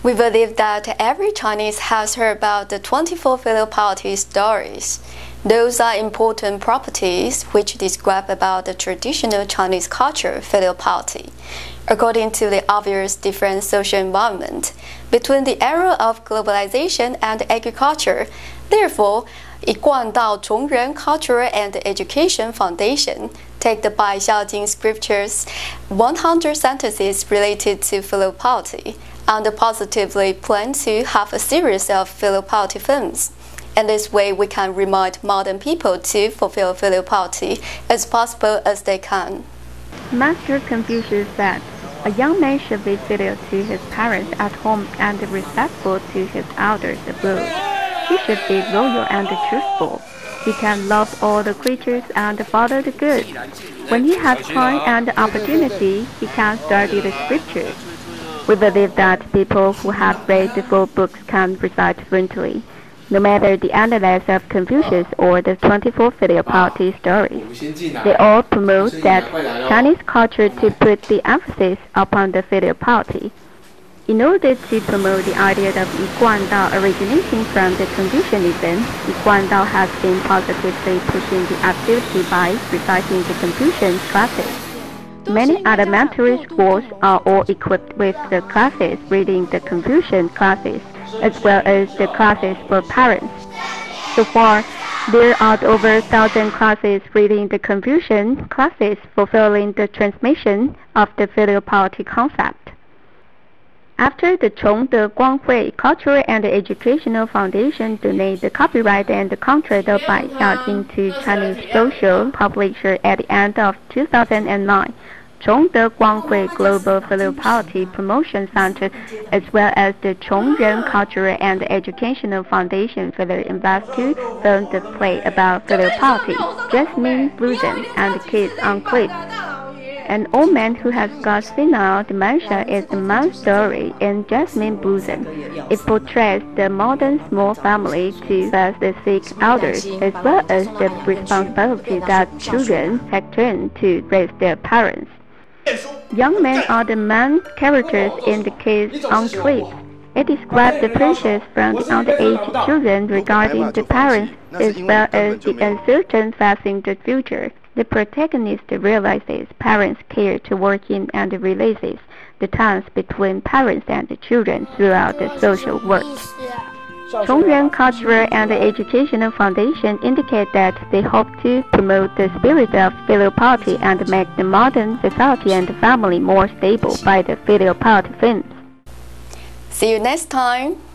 We believe that every Chinese has heard about the 24 Filial Piety stories. Those are important properties which describe about the traditional Chinese culture, filial piety, according to the obvious different social environment between the era of globalization and agriculture. Therefore, Yiguandao Chongren Cultural and Education Foundation take the Bai Xiaojing scriptures 100 sentences related to filial piety, and positively plan to have a series of filial piety films. And this way we can remind modern people to fulfill filial piety as possible as they can. Master Confucius said, "A young man should be filial to his parents at home and respectful to his elders abroad. He should be loyal and truthful. He can love all the creatures and follow the good. When he has time and opportunity, he can study the scriptures." We believe that people who have read the full books can recite fluently, no matter the analysis of Confucius or the 24 Filial Piety stories. They all promote that Chinese culture to put the emphasis upon the filial piety. In order to promote the idea of Yiguandao originating from the Confucianism, Yiguandao has been positively pushing the activity by reciting the Confucian classics. Many elementary schools are all equipped with the classes reading the Confucian classes, as well as the classes for parents. So far, there are over 1,000 classes reading the Confucian classes, fulfilling the transmission of the filial piety concept. After the Chong-de Guanghui Cultural and Educational Foundation donated the copyright and the contract of Bai Xiaojing to Chinese Social Publisher at the end of 2009, Chong-de Guanghui Global Filial Piety Promotion Center, as well as the Chongren Cultural and Educational Foundation further invest to film the play about filial piety, Jasmine Blossom and Kids on Cliffs. An old man who has got senile dementia is the main story in Jasmine Blossom. It portrays the modern small family to face the sick elders, as well as the responsibility that children take turn to raise their parents. Young men are the main characters in the Kids on Cliffs. It describes the pressures from the underage children regarding the parents, as well as the uncertain facing the future. The protagonist realizes parents' care toward him and releases the ties between parents and the children throughout the social work. Chongren Cultural and Educational Foundation indicate that they hope to promote the spirit of filial piety and make the modern society and family more stable by the filial piety films. See you next time!